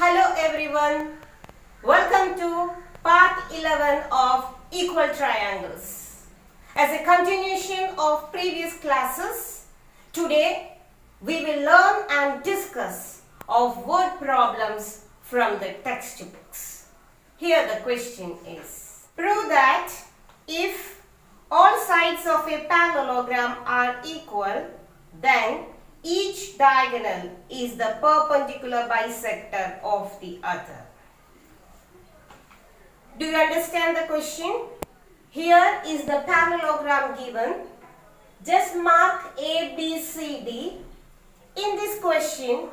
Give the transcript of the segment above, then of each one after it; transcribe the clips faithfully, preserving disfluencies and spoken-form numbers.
Hello everyone, welcome to part eleven of equal triangles. As a continuation of previous classes, today we will learn and discuss of word problems from the textbooks. Here the question is, prove that if all sides of a parallelogram are equal, then each diagonal is the perpendicular bisector of the other. Do you understand the question? Here is the parallelogram given. Just mark A, B, C, D. In this question,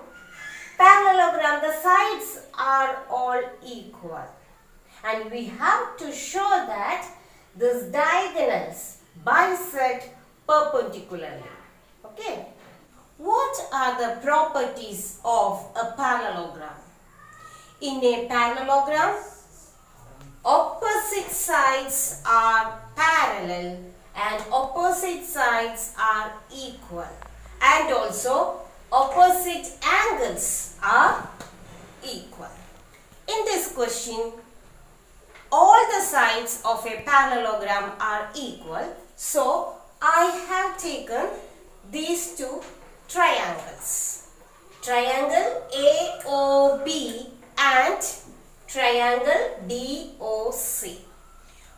parallelogram, the sides are all equal. And we have to show that these diagonals bisect perpendicularly. Okay? What are the properties of a parallelogram? In a parallelogram, opposite sides are parallel and opposite sides are equal, and also opposite angles are equal. In this question, all the sides of a parallelogram are equal, so I have taken these two triangles. Triangle A O B and triangle D O C.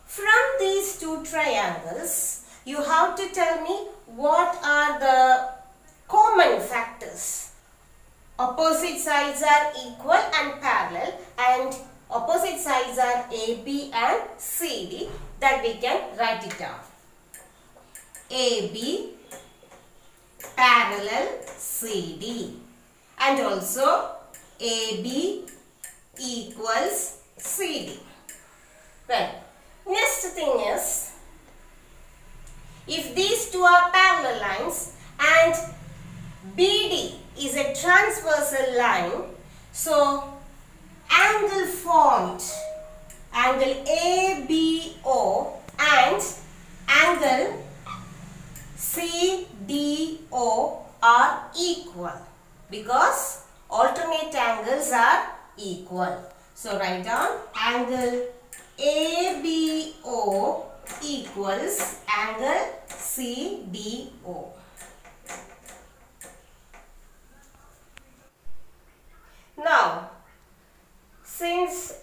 From these two triangles, you have to tell me what are the common factors. Opposite sides are equal and parallel, and opposite sides are A B and C D. That we can write it down. A B parallel C D, and also A B equals C D. Well, next thing is, if these two are parallel lines and B D is a transversal line, so angle formed, angle A B O and angle C D O are equal, because alternate angles are equal. So write down angle A B O equals angle C D O. Now, since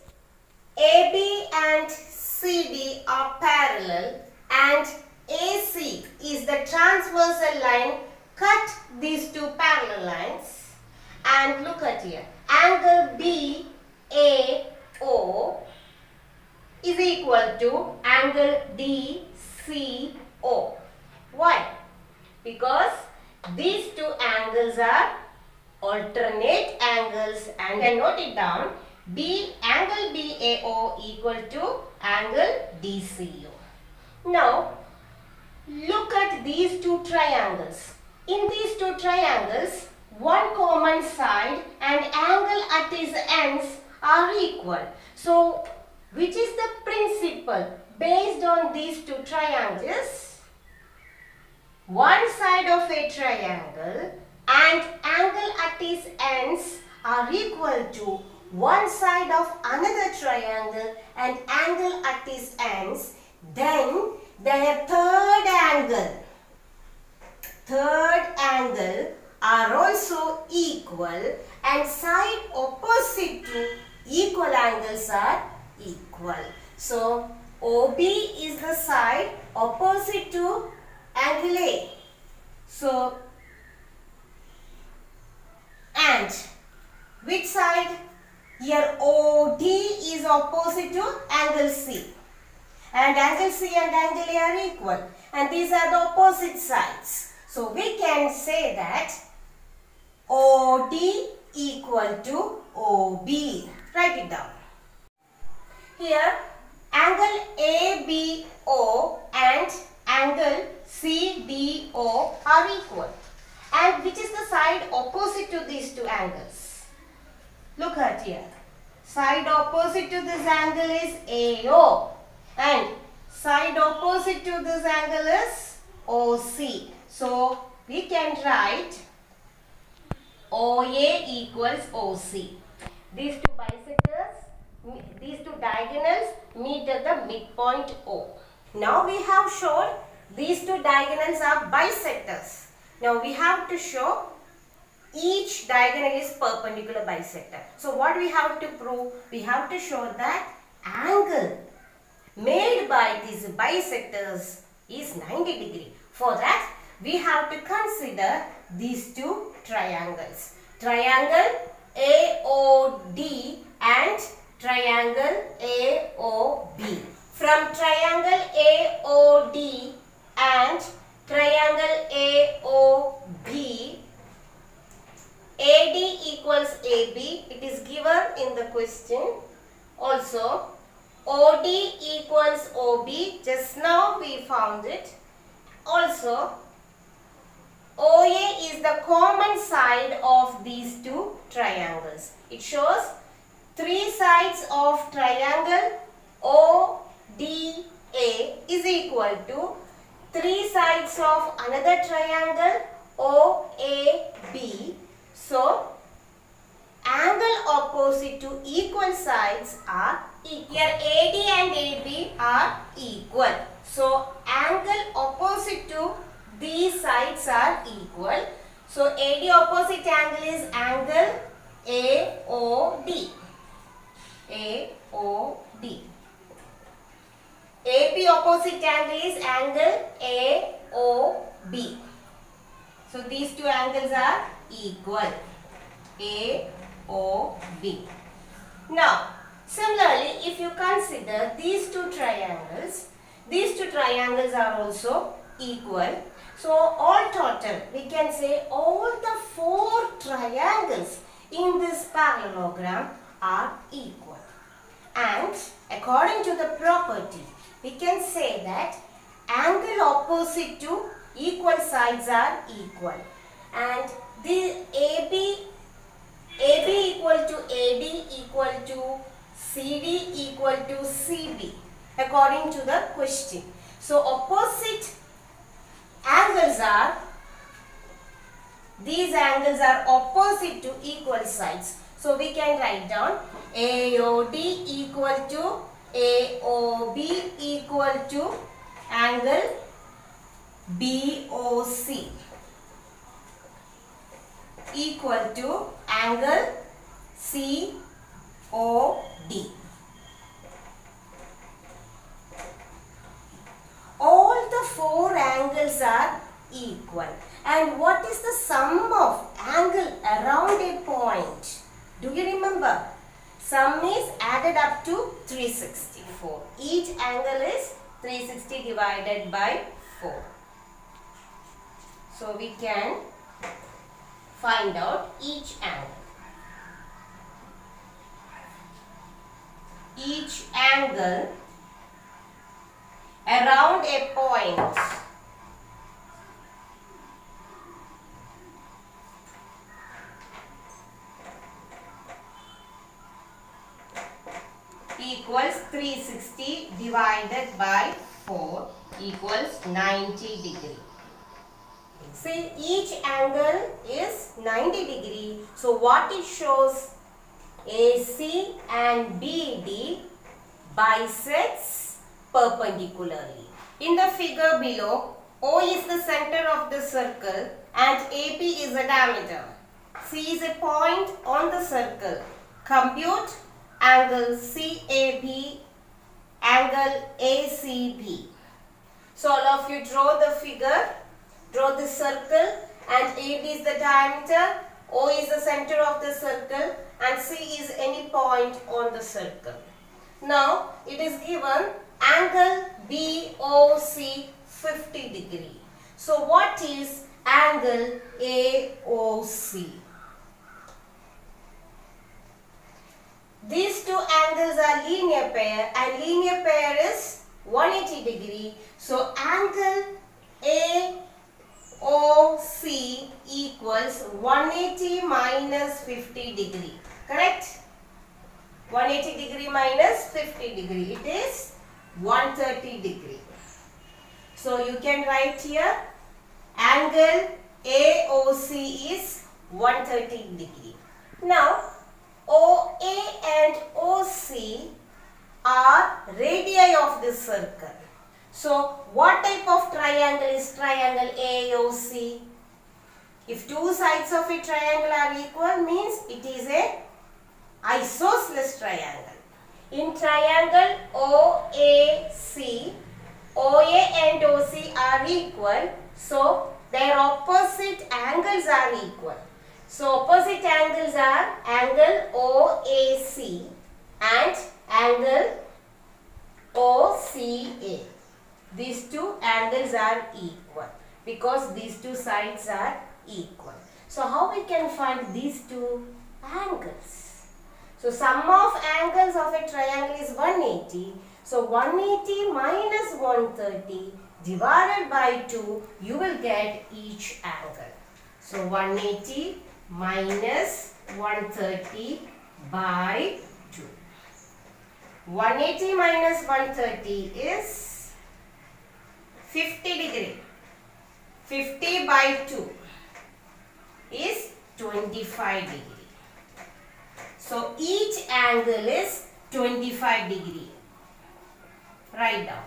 A B and C D are parallel and A C is the transversal line, cut these two parallel lines, and look at here, angle B A O is equal to angle D C O. Why? Because these two angles are alternate angles, and then note it down, B angle B A O equal to angle D C O. Now, look at these two triangles. In these two triangles, one common side and angle at its ends are equal. So, which is the principle based on these two triangles? One side of a triangle and angle at its ends are equal to one side of another triangle and angle at its ends. Then their third angle, third angle are also equal, and side opposite to equal angles are equal. So O B is the side opposite to angle A. So, and which side? Here O D is opposite to angle C. And angle C and angle A are equal, and these are the opposite sides. So we can say that O D equal to O B. Write it down. Here angle A B O and angle C D O are equal. And which is the side opposite to these two angles? Look at here. Side opposite to this angle is A O. And side opposite to this angle is O C. So we can write O A equals O C. These two bisectors, these two diagonals meet at the midpoint O. Now we have shown these two diagonals are bisectors. Now we have to show each diagonal is perpendicular bisector. So what we have to prove? We have to show that angle made by these bisectors is ninety degree. For that, we have to consider these two triangles. Triangle A O D and triangle A O B. From triangle A O D and triangle A O B, A D equals A B. It is given in the question. Also, O D equals O B. Just now we found it. Also, O A is the common side of these two triangles. It shows three sides of triangle O D A is equal to three sides of another triangle O A B. So, angle opposite to equal sides are equal. Here A D and A B are equal. So, angle opposite to these sides are equal. So, A D opposite angle is angle A O D. A O D. A B opposite angle is angle A O B. So, these two angles are equal. A O B. Now, similarly, if you consider these two triangles, these two triangles are also equal. So, all total, we can say all the four triangles in this parallelogram are equal. And according to the property, we can say that angle opposite to equal sides are equal. And the A B, A B equal to A D equal to C D equal to C B according to the question. So, opposite angles are, these angles are opposite to equal sides. So, we can write down A O D equal to A O B equal to angle B O C equal to angle C O D. All the four angles are equal. And what is the sum of angle around a point? Do you remember? Sum is added up to three hundred sixty-four. Each angle is three hundred sixty divided by four. So we can find out each angle. Each angle around a point equals three hundred sixty divided by four equals ninety degree. See, each angle is ninety degree. So, what it shows? A C and B D bisects perpendicularly. In the figure below, O is the center of the circle and A P is the diameter. C is a point on the circle. Compute angle C A B, angle A C B. So, all of you draw the figure. Draw the circle and A B is the diameter, O is the center of the circle and C is any point on the circle. Now it is given angle B O C fifty degree. So what is angle A O C? These two angles are linear pair and linear pair is one hundred eighty degree. So angle A O C O C equals one hundred eighty minus fifty degree. Correct? one hundred eighty degree minus fifty degree. It is one hundred thirty degree. So, you can write here angle A O C is one hundred thirty degree. Now, O A and O C are radii of this circle. So, what type of triangle is triangle A O C? If two sides of a triangle are equal, means it is a isosceles triangle. In triangle O A C, O A and O C are equal, so their opposite angles are equal. So, opposite angles are angle O A C and angle O C A. These two angles are equal because these two sides are equal. So, how we can find these two angles? So, sum of angles of a triangle is one hundred eighty. So, one hundred eighty minus one hundred thirty divided by two, you will get each angle. So, one hundred eighty minus one hundred thirty by two. one hundred eighty minus one hundred thirty is fifty degree. fifty by two is twenty-five degree. So, each angle is twenty-five degree. Write down.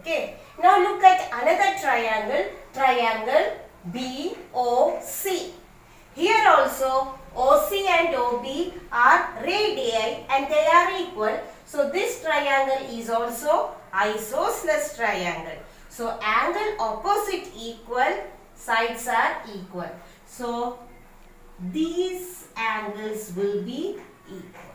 Okay. Now look at another triangle, triangle B O C. Here also O C and O B are radii and they are equal. So this triangle is also isosceles triangle. So angle opposite equal, sides are equal. So these angles will be equal.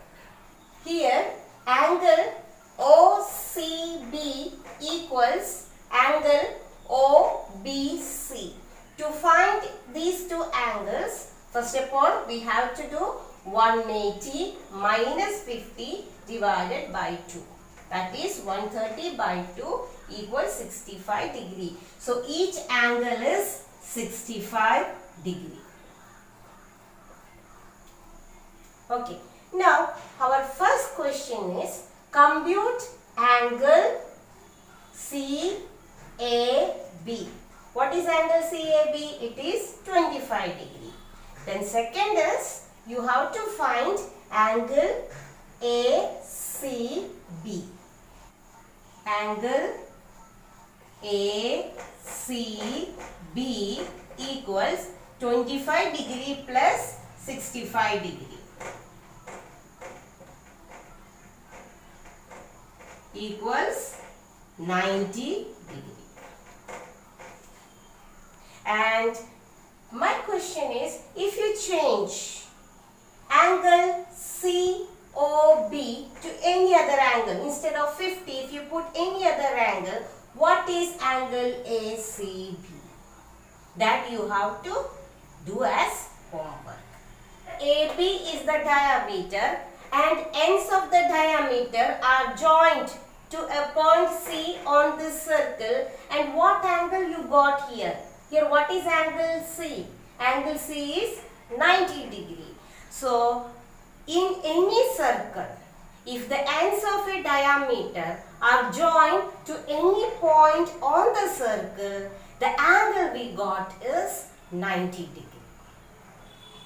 Here angle O C B equals angle O B C. To find these two angles, first of all, we have to do one hundred eighty minus fifty divided by two. That is one hundred thirty by two equals sixty-five degree. So, each angle is sixty-five degree. Okay. Now, our first question is, compute angle C A B. What is angle C A B? It is twenty-five degree. Then second is, you have to find angle A C B. Angle A C B equals twenty-five degree plus sixty-five degree. Equals ninety degree. And my question is, if you change angle C O B to any other angle, instead of fifty, if you put any other angle, what is angle A C B? That you have to do as homework. A B is the diameter and ends of the diameter are joined to a point C on this circle. And what angle you got here? Here what is angle C? Angle C is ninety degree. So, in any circle, if the ends of a diameter are joined to any point on the circle, the angle we got is ninety degree.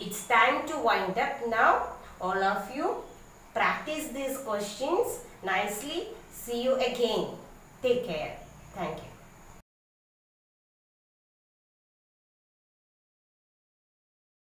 It's time to wind up now. All of you practice these questions nicely. See you again. Take care. Thank you.